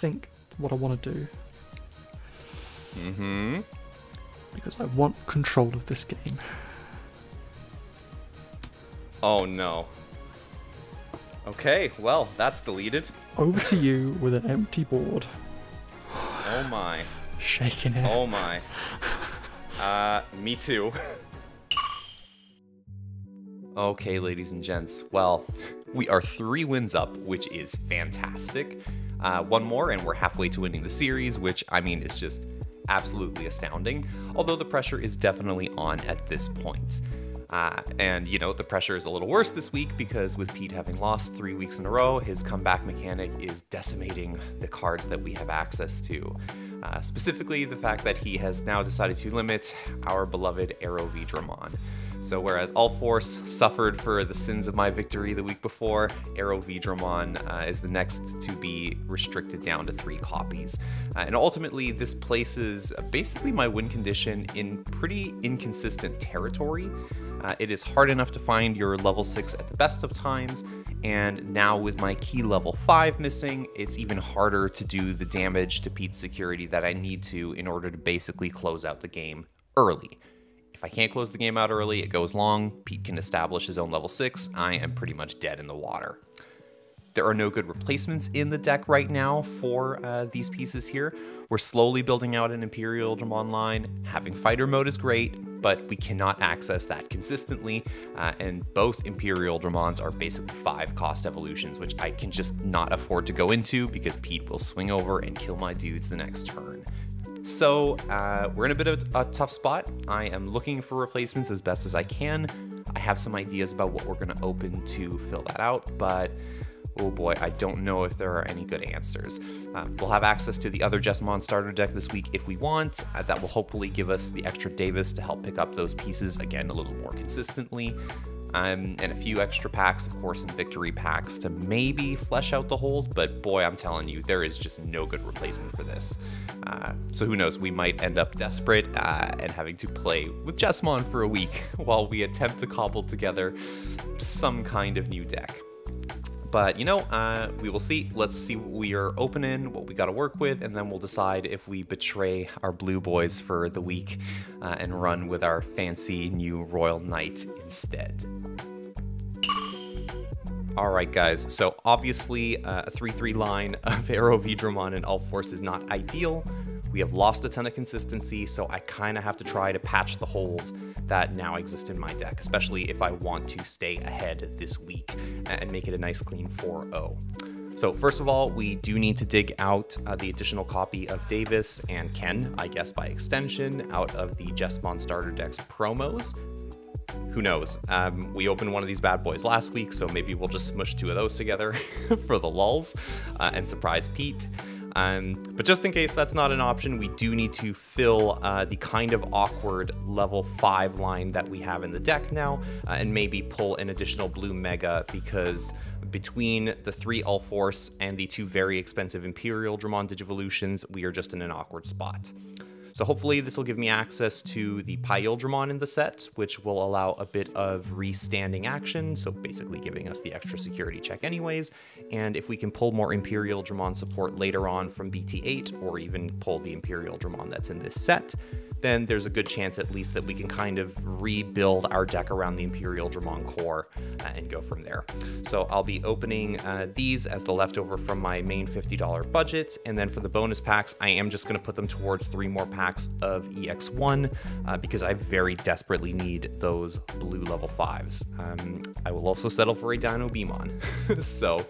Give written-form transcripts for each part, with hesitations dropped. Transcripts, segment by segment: think what I want to do. Mm-hmm. Because I want control of this game. Oh no. Okay, well, that's deleted. Over to you with an empty board. Oh my. Shaking it. Oh my. Me too. Okay, ladies and gents, well, we are 3 wins up, which is fantastic. One more and we're halfway to winning the series, which, I mean, is just absolutely astounding. Although the pressure is definitely on at this point. And, you know, the pressure is a little worse this week because with Pete having lost 3 weeks in a row, his comeback mechanic is decimating the cards that we have access to. Specifically, the fact that he has now decided to limit our beloved AeroVeedramon. So whereas Ulforce suffered for the sins of my victory the week before, AeroVeedramon is the next to be restricted down to 3 copies. And ultimately, this places basically my win condition in pretty inconsistent territory. It is hard enough to find your level 6 at the best of times, and now with my key level 5 missing, it's even harder to do the damage to Pete's security that I need to in order to basically close out the game early. If I can't close the game out early, it goes long, Pete can establish his own level 6, I am pretty much dead in the water. There are no good replacements in the deck right now for these pieces here. We're slowly building out an Imperialdramon line. Having fighter mode is great, but we cannot access that consistently, and both Imperialdramons are basically 5 cost evolutions, which I can just not afford to go into because Pete will swing over and kill my dudes the next turn. So we're in a bit of a tough spot. I am looking for replacements as best as I can. I have some ideas about what we're going to open to fill that out, but oh boy, I don't know if there are any good answers. We'll have access to the other Jesmon starter deck this week if we want. That will hopefully give us the extra Davis to help pick up those pieces again a little more consistently. And a few extra packs, of course, and victory packs to maybe flesh out the holes, but boy, I'm telling you, there is just no good replacement for this. So who knows, we might end up desperate and having to play with Jesmon for a week while we attempt to cobble together some kind of new deck. But, you know, we will see. Let's see what we are opening, what we got to work with, and then we'll decide if we betray our blue boys for the week and run with our fancy new Royal Knight instead. Alright guys, so obviously a 3-3 line of AeroVeedramon and Ulforce is not ideal. We have lost a ton of consistency, so I kind of have to try to patch the holes that now exist in my deck, especially if I want to stay ahead this week and make it a nice clean 4-0. So first of all, we do need to dig out the additional copy of Davis and Ken, I guess by extension, out of the Jesmon starter deck's promos. Who knows? We opened one of these bad boys last week, so maybe we'll just smush 2 of those together for the lulz and surprise Pete. But just in case that's not an option, we do need to fill the kind of awkward level 5 line that we have in the deck now, and maybe pull an additional blue Mega, because between the 3 Ulforce and the 2 very expensive Imperialdramon Digivolutions, we are just in an awkward spot. So hopefully this will give me access to the Paildramon in the set, which will allow a bit of restanding action, so basically giving us the extra security check anyways, and if we can pull more Imperialdramon support later on from BT8, or even pull the Imperialdramon that's in this set, then there's a good chance at least that we can kind of rebuild our deck around the Imperialdramon core and go from there. So I'll be opening these as the leftover from my main $50 budget, and then for the bonus packs, I am just going to put them towards 3 more packs of EX1 because I very desperately need those blue level 5s. I will also settle for a Dino Beemon. So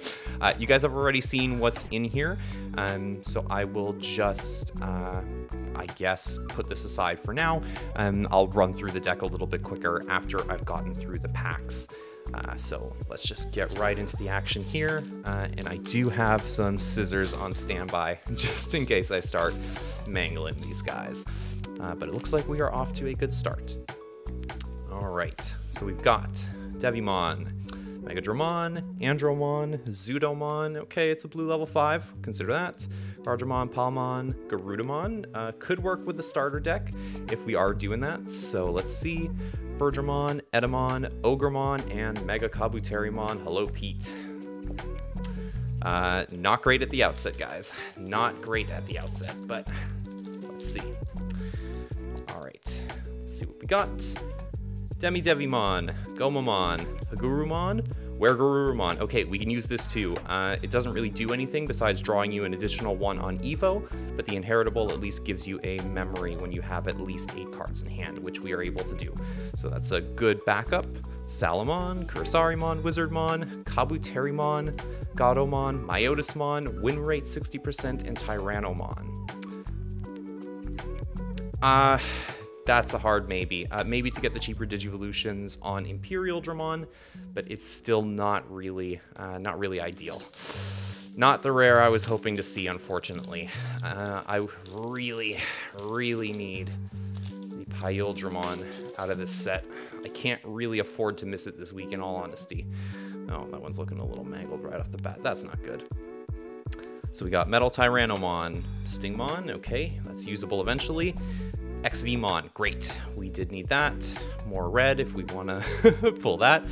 you guys have already seen what's in here, so I will just, I guess, put this aside for now, and I'll run through the deck a little bit quicker after I've gotten through the packs. So let's just get right into the action here, and I do have some scissors on standby just in case I start mangling these guys. But it looks like we are off to a good start. Alright, so we've got Devimon, Megadramon, Andromon, Zudomon, okay, it's a blue level 5, consider that. Gardramon, Palmon, Garudamon could work with the starter deck if we are doing that. So let's see. Birdramon, Edamon, Ogremon, and Mega Kabuterimon. Hello, Pete. Not great at the outset, guys. Not great at the outset, but let's see. All right, let's see what we got. Devimon, Gomamon, Hagurumon, Garudamon. Okay, we can use this too. It doesn't really do anything besides drawing you an additional one on Evo, but the Inheritable at least gives you a memory when you have at least 8 cards in hand, which we are able to do. So that's a good backup. Salamon, Kursarimon, Wizardmon, Kabuterimon, Gatomon, Myotismon, Win Rate 60%, and Tyrannomon. That's a hard maybe. Maybe to get the cheaper Digivolutions on Imperialdramon, but it's still not really ideal. Not the rare I was hoping to see, unfortunately. I really need the Paildramon out of this set. I can't really afford to miss it this week, in all honesty. Oh, that one's looking a little mangled right off the bat. That's not good. So we got Metal Tyrannomon, Stingmon, okay, that's usable eventually. XV-mon, great. We did need that. More red if we want to pull that.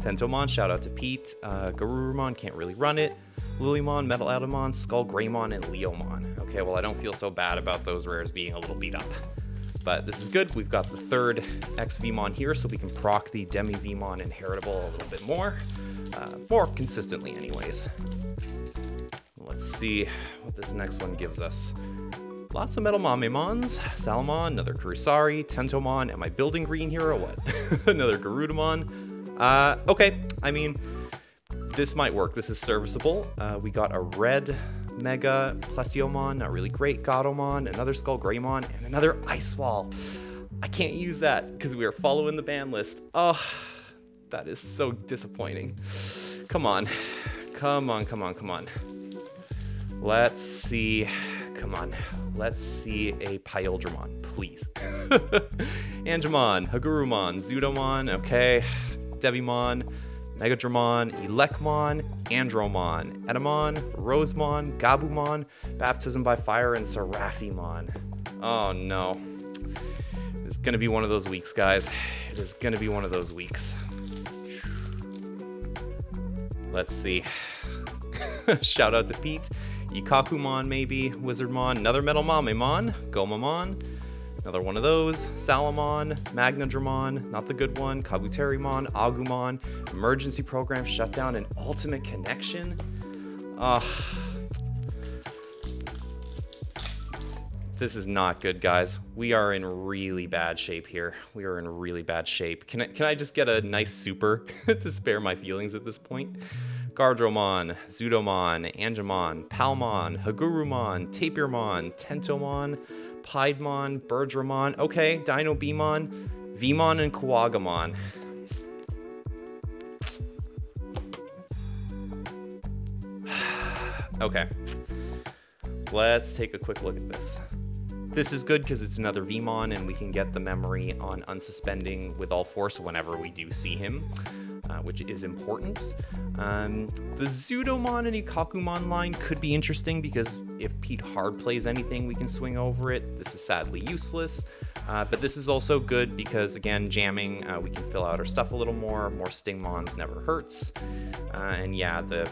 Tentomon, shout out to Pete. Garurumon, can't really run it. Lilymon, Metal Edamon, Skullgreymon, and Leomon. Okay, well, I don't feel so bad about those rares being a little beat up. But this is good. We've got the third XV-mon here, so we can proc the Demi-Veemon Inheritable a little bit more consistently anyways. Let's see what this next one gives us. Lots of Metal Mamemons, Salamon, another Kurusari, Tentomon. Am I building green here or what? Another Garudamon. Okay, I mean, this might work. This is serviceable. We got a red Mega Plesiomon, not really great. Gatomon, another Skullgreymon, and another Ice Wall. I can't use that because we are following the ban list. Oh, that is so disappointing. Come on. Come on, come on, come on. Let's see. Come on, let's see a Paildramon, please. Angemon, Hagurumon, Zudomon, okay, Devimon, Megadramon, Elekmon, Andromon, Edamon, Rosemon, Gabumon, Baptism by Fire, and Seraphimon. Oh no, it's gonna be one of those weeks, guys. It is gonna be one of those weeks. Let's see. Shout out to Pete. Ikakumon, maybe, Wizardmon, another Metal Mamemon, Gomamon, another one of those, Salamon, Megadramon, not the good one, Kabuterimon, Agumon, Emergency Program, Shutdown, and Ultimate Connection. This is not good, guys. We are in really bad shape here. We are in really bad shape. Can I just get a nice super to spare my feelings at this point? Gardramon, Zudomon, Angemon, Palmon, Hagurumon, Tapirmon, Tentomon, Paidmon, Birdramon, okay, Dino Beemon, Veemon, and Quagamon. Okay, let's take a quick look at this. This is good because it's another Veemon, and we can get the memory on unsuspending with all force whenever we do see him. Which is important. The Zudomon and Ikakumon line could be interesting because if Pete hard plays anything, we can swing over it. This is sadly useless, but this is also good because, again, jamming, we can fill out our stuff a little more. More Stingmons never hurts. And yeah, the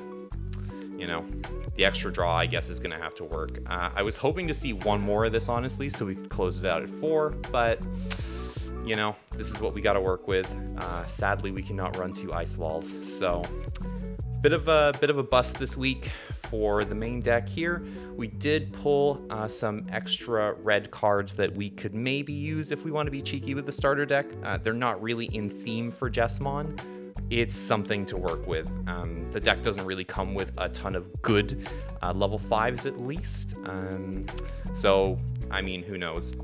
extra draw, I guess, is going to have to work. I was hoping to see one more of this, honestly, so we could close it out at 4, but... you know, this is what we got to work with. Sadly, we cannot run 2 ice walls, so bit of a bust this week for the main deck here. We did pull some extra red cards that we could maybe use if we want to be cheeky with the starter deck. They're not really in theme for Jesmon. It's something to work with. The deck doesn't really come with a ton of good level 5s at least. So, I mean, who knows?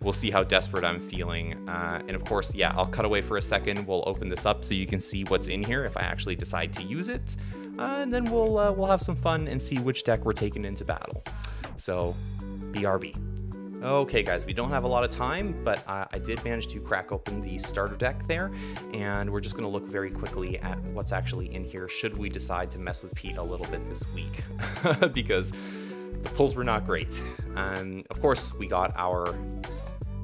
We'll see how desperate I'm feeling. And of course, yeah, I'll cut away for a second. We'll open this up so you can see what's in here if I actually decide to use it. And then we'll have some fun and see which deck we're taking into battle. So, BRB. Okay, guys, we don't have a lot of time, but I did manage to crack open the starter deck there, and we're just going to look very quickly at what's actually in here should we decide to mess with Pete a little bit this week. Because... the pulls were not great. Of course, we got our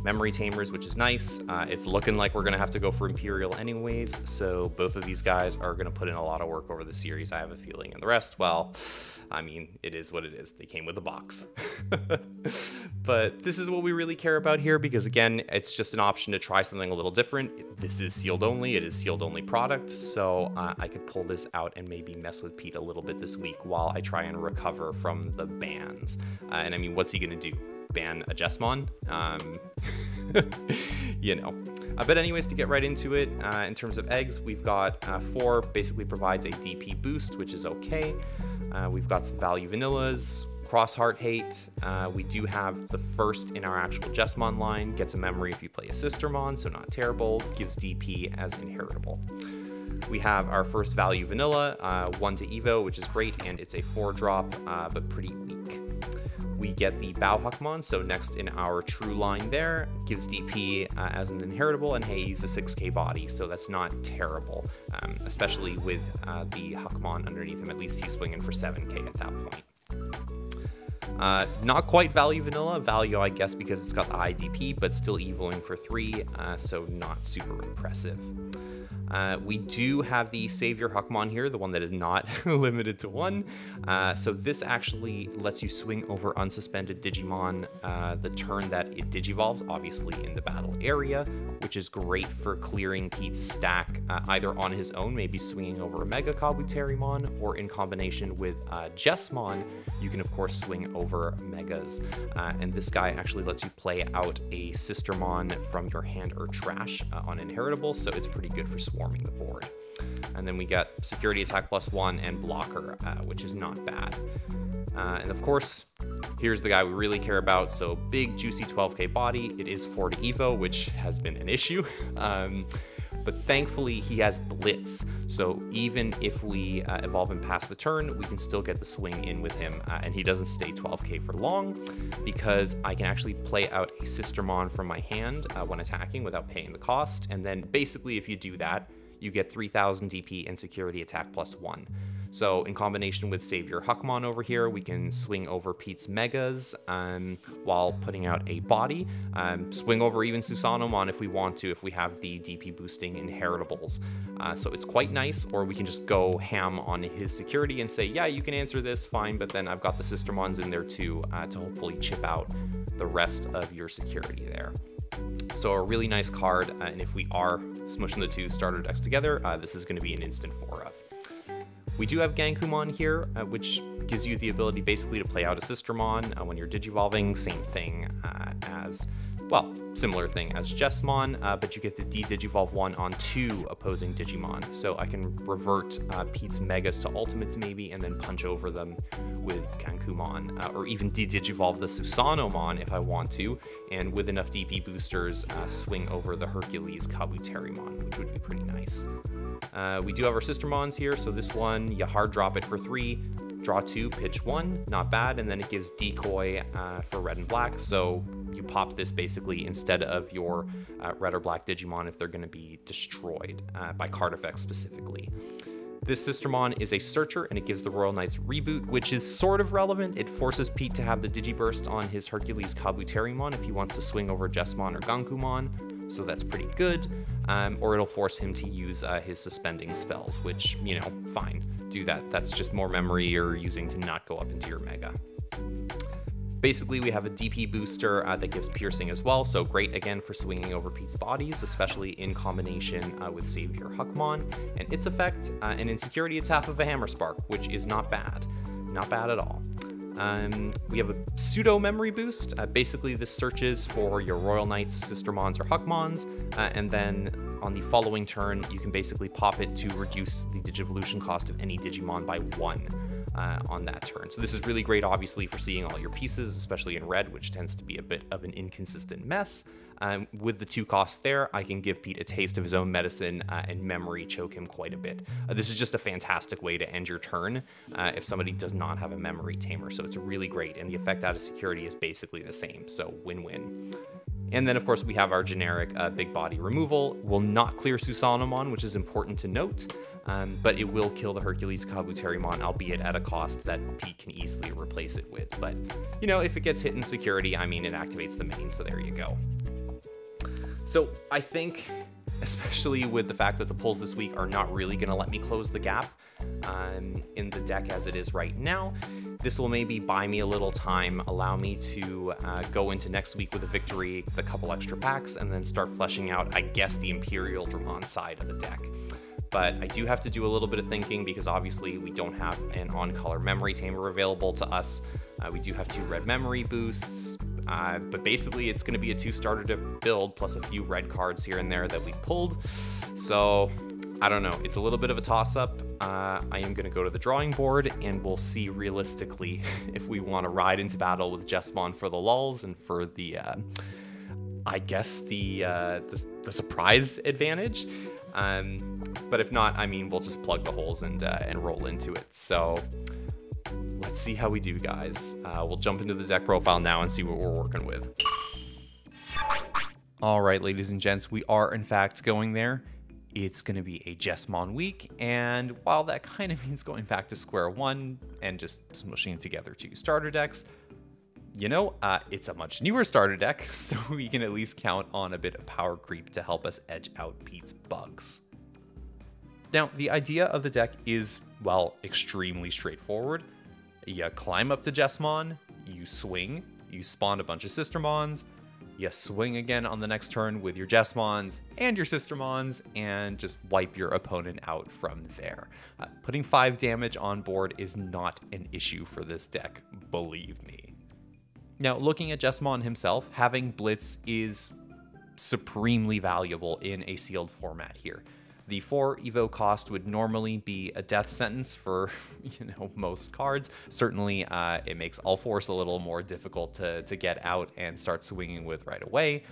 memory tamers, which is nice. It's looking like we're going to have to go for Imperial anyways, so both of these guys are going to put in a lot of work over the series, I have a feeling. And the rest, well, I mean, it is what it is. They came with a box. But this is what we really care about here, because again, it's just an option to try something a little different. This is sealed only. It is sealed only product, so I could pull this out and maybe mess with Pete a little bit this week while I try and recover from the bans. And I mean, what's he going to do? Ban a Jesmon? You know. But anyways, to get right into it, in terms of eggs, we've got 4, basically provides a DP boost, which is okay. We've got some value vanillas, Crossheart Hate. We do have the first in our actual Jesmon line, gets a memory if you play a Sistermon, so not terrible, gives DP as inheritable. We have our first value vanilla, 1 to Evo, which is great, and it's a 4-drop, but pretty weak. We get the Huckmon, so next in our true line there, gives DP as an inheritable, and hey, he's a 6k body, so that's not terrible, especially with the Huckmon underneath him. At least he's swinging for 7k at that point. Not quite value vanilla, value I guess because it's got the IDP, but still evoing for 3, so not super impressive. We do have the Savior Huckmon here, the one that is not limited to 1. So this actually lets you swing over unsuspended Digimon the turn that it digivolves, obviously in the battle area, which is great for clearing Pete's stack either on his own, maybe swinging over a Mega Kabuterimon, or in combination with Jesmon, you can of course swing over Megas. And this guy actually lets you play out a Sistermon from your hand or trash on inheritable, so it's pretty good for swarming the board. And then we got security attack +1 and blocker, which is not bad. And of course, here's the guy we really care about. So big, juicy 12k body. It is 40 Evo, which has been an issue. But thankfully, he has Blitz. So even if we evolve him past the turn, we can still get the swing in with him. And he doesn't stay 12k for long, because I can actually play out a Sistermon from my hand when attacking without paying the cost. And then basically, if you do that, you get 3,000 DP and security attack +1. So in combination with Savior Huckmon over here, we can swing over Pete's Megas while putting out a body, swing over even Susanomon if we want to, if we have the DP boosting inheritables. So it's quite nice, or we can just go ham on his security and say, yeah, you can answer this, fine, but then I've got the Sistermons in there too to hopefully chip out the rest of your security there. So a really nice card, and if we are smushing the two starter decks together, this is going to be an instant 4 of. We do have Gankumon here, which gives you the ability basically to play out a Sistermon when you're digivolving. Same thing as, well, similar thing as Jesmon, but you get to de-digivolve 1 on 2 opposing Digimon. So I can revert Pete's Megas to Ultimates maybe, and then punch over them with Gankumon, or even de-digivolve the Susanomon if I want to, and with enough DP boosters, swing over the Hercules Kabuterimon, which would be pretty nice. We do have our Sistermons here, so this one, you hard drop it for 3, draw 2, pitch 1, not bad, and then it gives decoy for red and black, so you pop this basically instead of your red or black Digimon if they're going to be destroyed by card effects specifically. This Sistermon is a Searcher, and it gives the Royal Knights Reboot, which is sort of relevant. It forces Pete to have the Digiburst on his Hercules Kabuterimon if he wants to swing over Jesmon or Gankumon, so that's pretty good. Or it'll force him to use his suspending spells, which, you know, fine, do that. That's just more memory you're using to not go up into your Mega. Basically, we have a DP booster that gives piercing as well, so great again for swinging over Pete's bodies, especially in combination with Savior Huckmon. And its effect, and in security, it's half of a Hammer Spark, which is not bad. Not bad at all. We have a pseudo memory boost. Basically, this searches for your Royal Knights, Sistermons, or Huckmons, and then on the following turn, you can basically pop it to reduce the Digivolution cost of any Digimon by 1. On that turn. So this is really great, obviously, for seeing all your pieces, especially in red, which tends to be a bit of an inconsistent mess. With the 2 costs there, I can give Pete a taste of his own medicine and memory choke him quite a bit. This is just a fantastic way to end your turn if somebody does not have a memory tamer, so it's really great, and the effect out of security is basically the same, so win-win. And then, of course, we have our generic big body removal. Will not clear Susanomon, which is important to note. But it will kill the Hercules Kabuterimon, albeit at a cost that Pete can easily replace it with. But, you know, if it gets hit in security, I mean, it activates the main, so there you go. So I think, especially with the fact that the pulls this week are not really going to let me close the gap in the deck as it is right now, this will maybe buy me a little time, allow me to go into next week with a victory, a couple extra packs, and then start fleshing out, I guess, the Imperialdramon side of the deck. But I do have to do a little bit of thinking because obviously we don't have an on-color memory tamer available to us. We do have two red memory boosts, but basically it's going to be a two-starter to build plus a few red cards here and there that we pulled. So I don't know. It's a little bit of a toss-up. I am going to go to the drawing board and we'll see realistically if we want to ride into battle with Jesmon for the lulls and for the, I guess, the surprise advantage. But if not, I mean, we'll just plug the holes and roll into it. So let's see how we do, guys. We'll jump into the deck profile now and see what we're working with. All right, ladies and gents, we are in fact going there. It's going to be a Jesmon week, and while that kind of means going back to square one and just smushing together two starter decks, you know, it's a much newer starter deck, so we can at least count on a bit of power creep to help us edge out Pete's bugs. Now, the idea of the deck is, well, extremely straightforward. You climb up to Jesmon, you swing, you spawn a bunch of Sistermons, you swing again on the next turn with your Jesmons and your Sistermons, and just wipe your opponent out from there. Putting 5 damage on board is not an issue for this deck, believe me. Now, looking at Jesmon himself, having Blitz is supremely valuable in a sealed format here. The 4 Evo cost would normally be a death sentence for, you know, most cards. Certainly, it makes Ulforce a little more difficult to get out and start swinging with right away.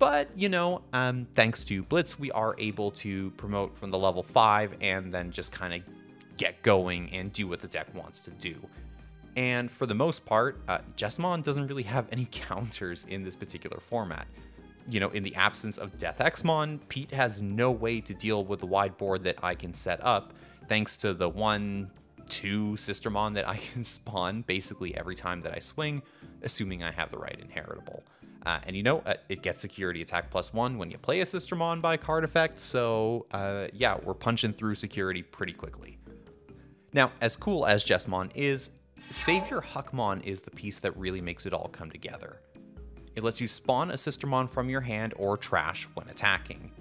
But, you know, thanks to Blitz, we are able to promote from the level 5 and then just kind of get going and do what the deck wants to do. And for the most part, Jesmon doesn't really have any counters in this particular format. You know, in the absence of Death Xmon, Pete has no way to deal with the wide board that I can set up, thanks to the 1/2 Sistermon that I can spawn basically every time that I swing, assuming I have the right inheritable. And you know, it gets security attack +1 when you play a Sistermon by card effect, so yeah, we're punching through security pretty quickly. Now, as cool as Jesmon is, Savior Huckmon is the piece that really makes it all come together. It lets you spawn a Sistermon from your hand or trash when attacking.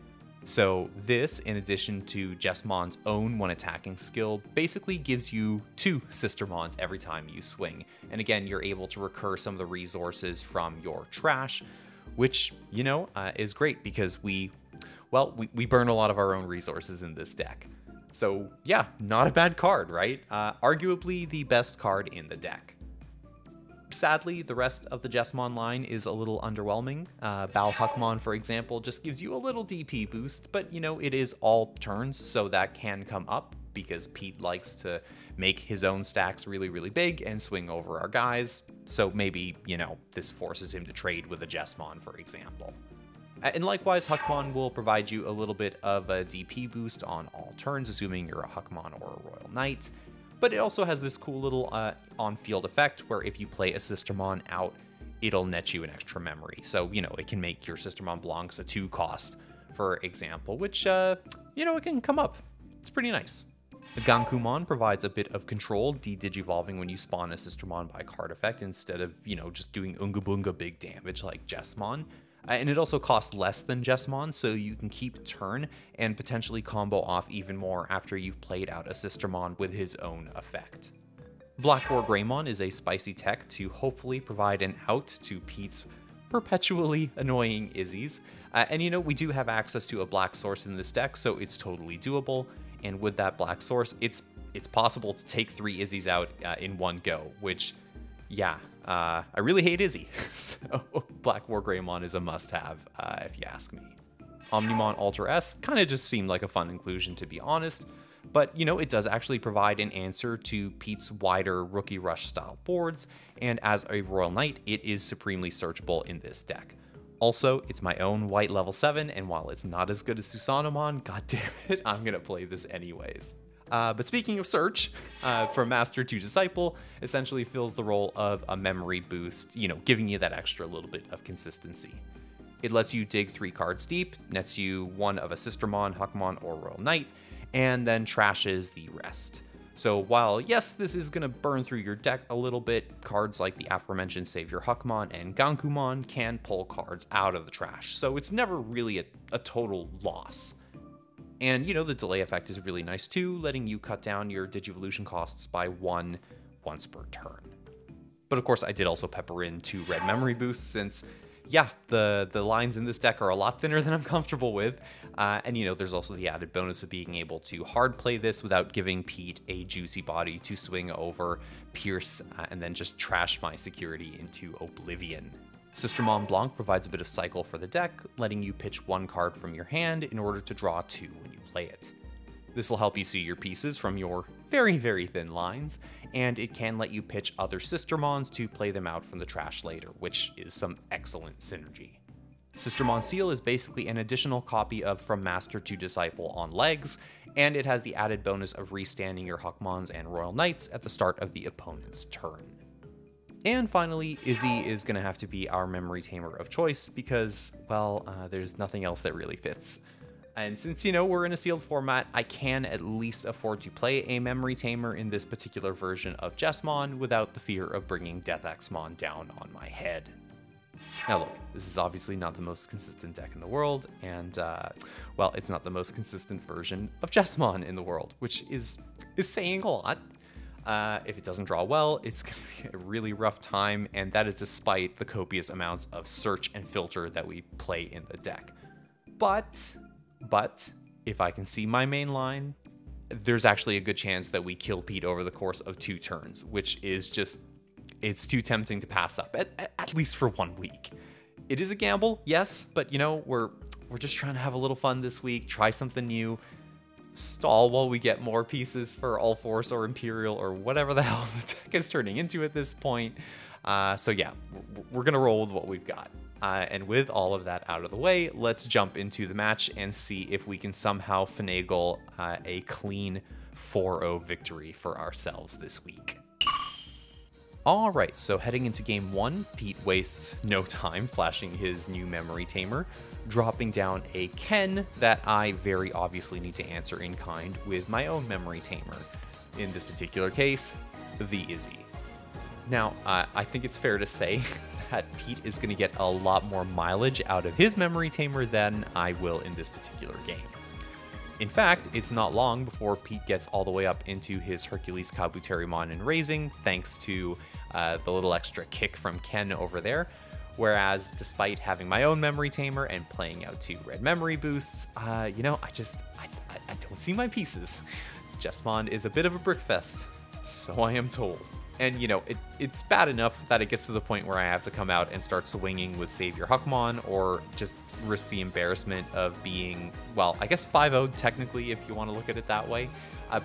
So this, in addition to Jesmon's own when attacking skill, basically gives you 2 Sistermons every time you swing. And again, you're able to recur some of the resources from your trash, which, you know, is great because we burn a lot of our own resources in this deck. So yeah, not a bad card, right? Arguably the best card in the deck. Sadly, the rest of the Jesmon line is a little underwhelming. Huckmon, for example, just gives you a little DP boost, but you know, it is all turns, so that can come up because Pete likes to make his own stacks really, really big and swing over our guys. So maybe, you know, this forces him to trade with a Jesmon, for example. And likewise, Huckmon will provide you a little bit of a DP boost on all turns, assuming you're a Huckmon or a Royal Knight. But it also has this cool little on-field effect where if you play a Sistermon out, it'll net you an extra memory. So, you know, it can make your Sistermon Blancs a 2 cost, for example, which, you know, it can come up. It's pretty nice. The Gankumon provides a bit of control, de-digivolving when you spawn a Sistermon by card effect instead of, you know, just doing Oonga Boonga big damage like Jesmon. And it also costs less than Jesmon, so you can keep turn and potentially combo off even more after you've played out a Sistermon with his own effect. Gardramon is a spicy tech to hopefully provide an out to Pete's perpetually annoying Izzy's. And you know, we do have access to a black source in this deck, so it's totally doable. And with that black source, it's possible to take 3 Izzy's out in one go, which, yeah. I really hate Izzy, so Gardramon is a must-have, if you ask me. Omnimon Alter S kind of just seemed like a fun inclusion, to be honest, but you know, it does actually provide an answer to Pete's wider Rookie Rush style boards, and as a Royal Knight, it is supremely searchable in this deck. Also, it's my own white level 7, and while it's not as good as Susanomon, goddamn it, I'm gonna play this anyways. But speaking of search, from master to disciple essentially fills the role of a memory boost, you know, giving you that extra little bit of consistency. It lets you dig 3 cards deep, nets you 1 of a Sistermon, Huckmon, or Royal Knight, and then trashes the rest. So while, yes, this is going to burn through your deck a little bit, cards like the aforementioned Savior Huckmon and Gankumon can pull cards out of the trash, so it's never really a total loss. And, you know, the delay effect is really nice too, letting you cut down your Digivolution costs by 1 once per turn. But of course, I did also pepper in 2 red memory boosts since, yeah, the lines in this deck are a lot thinner than I'm comfortable with. And, you know, there's also the added bonus of being able to hard play this without giving Pete a juicy body to swing over, pierce, and then just trash my security into oblivion. Sistermon Blanc provides a bit of cycle for the deck, letting you pitch 1 card from your hand in order to draw 2 when you play it. This will help you see your pieces from your very, very thin lines, and it can let you pitch other Sistermons to play them out from the trash later, which is some excellent synergy. Sistermon Seal is basically an additional copy of From Master to Disciple on legs, and it has the added bonus of restanding your Huckmons and Royal Knights at the start of the opponent's turn. And finally, Izzy is going to have to be our memory tamer of choice because, well, there's nothing else that really fits. And since, you know, we're in a sealed format, I can at least afford to play a Memory Tamer in this particular version of Jesmon without the fear of bringing DeathXmon down on my head. Now look, this is obviously not the most consistent deck in the world, and, well, it's not the most consistent version of Jesmon in the world, which is saying a lot. If it doesn't draw well, it's going to be a really rough time, and that is despite the copious amounts of search and filter that we play in the deck. But if I can see my main line, there's actually a good chance that we kill Pete over the course of 2 turns, which is just, it's too tempting to pass up, at least for 1 week. It is a gamble, yes, but you know, we're just trying to have a little fun this week, try something new, stall while we get more pieces for Ulforce or Imperial or whatever the hell the deck is turning into at this point. So yeah, we're gonna roll with what we've got. And with all of that out of the way, let's jump into the match and see if we can somehow finagle a clean 4-0 victory for ourselves this week. All right, so heading into game 1, Pete wastes no time flashing his new Memory Tamer, dropping down a Ken that I very obviously need to answer in kind with my own Memory Tamer. In this particular case, the Izzy. Now, I think it's fair to say that Pete is going to get a lot more mileage out of his Memory Tamer than I will in this particular game. In fact, it's not long before Pete gets all the way up into his Hercules Kabuterimon and raising, thanks to the little extra kick from Ken over there. Whereas, despite having my own Memory Tamer and playing out 2 red memory boosts, you know, I don't see my pieces. Jesmon is a bit of a brickfest, so I am told. And, you know, it's bad enough that it gets to the point where I have to come out and start swinging with Savior Huckmon or just risk the embarrassment of being, well, I guess 5-0'd technically if you want to look at it that way.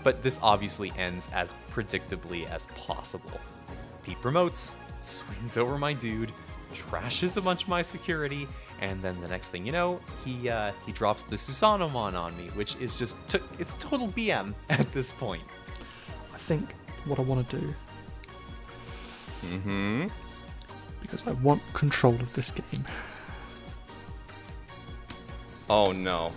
But this obviously ends as predictably as possible. Pete promotes, swings over my dude, trashes a bunch of my security, and then the next thing you know, he drops the Susanomon on me, which is just, it's total BM at this point. I think what I want to do... Mm-hmm. Because I want control of this game. Oh no.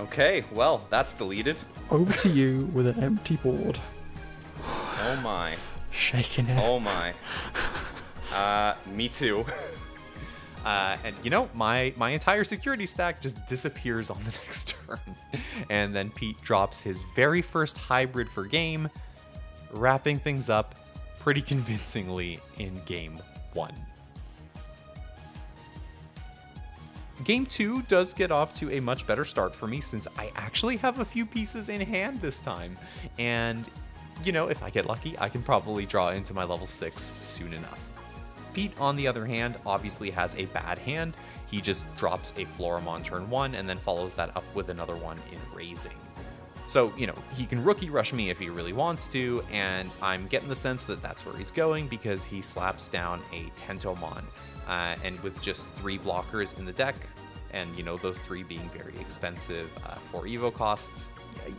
Okay, well, that's deleted. Over to you with an empty board. Oh my. Shaking it. Oh my. Me too. And you know, my entire security stack just disappears on the next turn. And then Pete drops his very first hybrid for game, wrapping things up pretty convincingly in game 1. Game 2 does get off to a much better start for me since I actually have a few pieces in hand this time. And, you know, if I get lucky, I can probably draw into my level 6 soon enough. Pete, on the other hand, obviously has a bad hand. He just drops a Florum on turn 1 and then follows that up with another one in raising. So, you know, he can rookie rush me if he really wants to, and I'm getting the sense that that's where he's going because he slaps down a Tentomon. And with just 3 blockers in the deck, and, you know, those 3 being very expensive for Evo costs,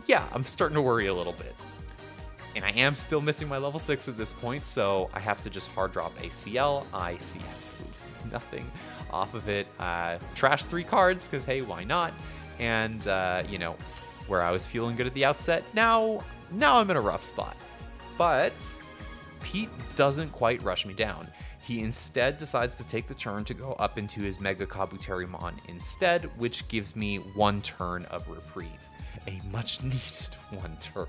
yeah, I'm starting to worry a little bit. And I am still missing my level 6 at this point, so I have to just hard drop a CL. I see absolutely nothing off of it. Trash 3 cards, because hey, why not? And, you know, where I was feeling good at the outset, now I'm in a rough spot. But Pete doesn't quite rush me down. He instead decides to take the turn to go up into his Mega Kabuterimon instead, which gives me one turn of reprieve. A much needed one turn.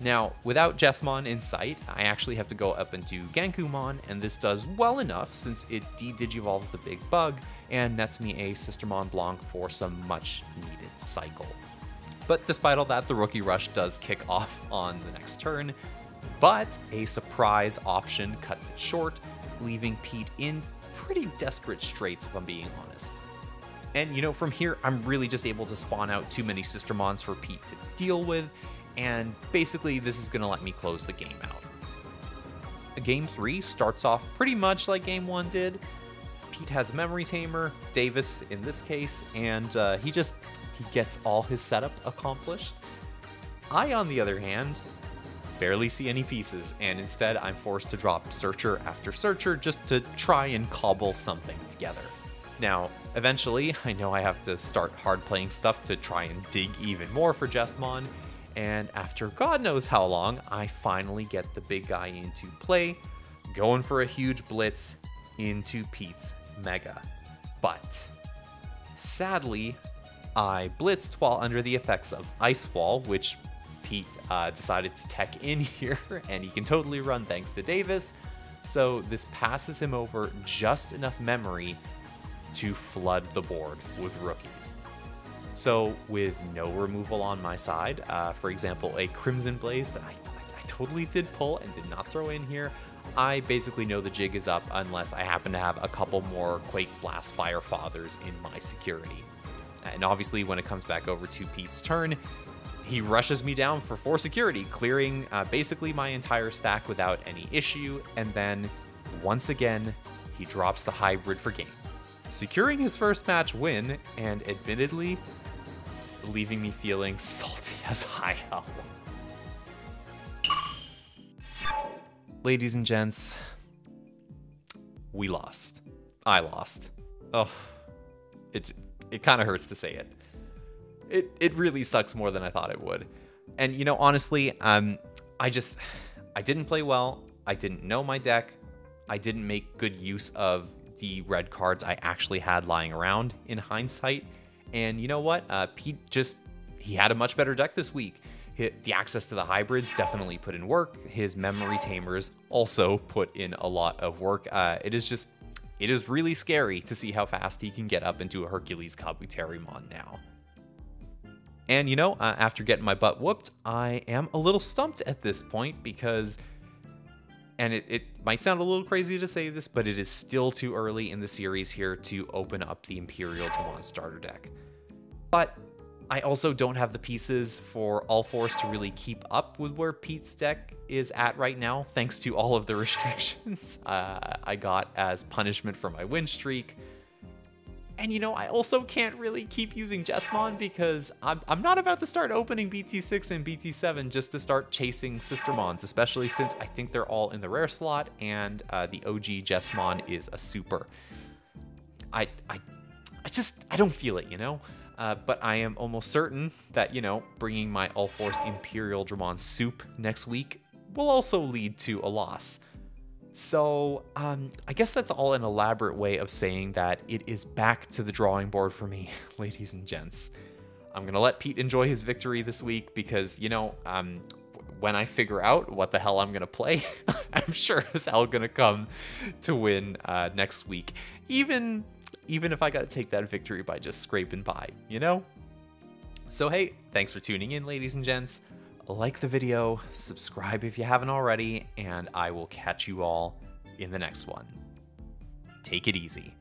Now, without Jesmon in sight, I actually have to go up into Gankumon, and this does well enough since it de-digivolves the big bug and nets me a Sistermon Blanc for some much needed cycle. But despite all that, the Rookie Rush does kick off on the next turn, but a surprise option cuts it short, leaving Pete in pretty desperate straits, if I'm being honest. And you know, from here, I'm really just able to spawn out too many Sistermons for Pete to deal with, and basically this is gonna let me close the game out. Game 3 starts off pretty much like Game 1 did. Pete has a Memory Tamer, Davis in this case, and he gets all his setup accomplished. I, on the other hand, barely see any pieces, and instead I'm forced to drop searcher after searcher just to try and cobble something together. Now, eventually, I know I have to start hard playing stuff to try and dig even more for Jesmon, and after God knows how long, I finally get the big guy into play, going for a huge blitz into Pete's Mega. But sadly, I blitzed while under the effects of Ice Wall, which Pete decided to tech in here, and he can totally run thanks to Davis. So this passes him over just enough memory to flood the board with rookies. So with no removal on my side, for example, a Crimson Blaze that I totally did pull and did not throw in here, I basically know the jig is up unless I happen to have a couple more Quake Blast Fire Fathers in my security. And obviously when it comes back over to Pete's turn, he rushes me down for 4 security, clearing basically my entire stack without any issue, and then, once again, he drops the hybrid for game, securing his first match win, and admittedly, leaving me feeling salty as high hell. Ladies and gents, we lost. I lost. Oh, it kind of hurts to say it. It really sucks more than I thought it would. And you know, honestly, I didn't play well. I didn't know my deck. I didn't make good use of the red cards I actually had lying around in hindsight. And you know what? Pete he had a much better deck this week. The access to the hybrids definitely put in work. His Memory Tamers also put in a lot of work. It is really scary to see how fast he can get up into a Hercules Kabuterimon now. And you know, after getting my butt whooped, I am a little stumped at this point because, and it might sound a little crazy to say this, but it is still too early in the series here to open up the Imperialdramon starter deck. But I also don't have the pieces for Ulforce to really keep up with where Pete's deck is at right now, thanks to all of the restrictions I got as punishment for my win streak. And you know, I also can't really keep using Jesmon because I'm not about to start opening BT6 and BT7 just to start chasing Sistermons, especially since I think they're all in the rare slot and the OG Jesmon is a super. I don't feel it, you know? But I am almost certain that, you know, bringing my Ulforce Imperialdramon soup next week will also lead to a loss. So I guess that's all an elaborate way of saying that it is back to the drawing board for me, ladies and gents. I'm gonna let Pete enjoy his victory this week because, you know, when I figure out what the hell I'm gonna play, I'm sure as hell gonna come to win next week. Even if I gotta take that victory by just scraping by, you know? So hey, thanks for tuning in, ladies and gents. Like the video, subscribe if you haven't already, and I will catch you all in the next one. Take it easy.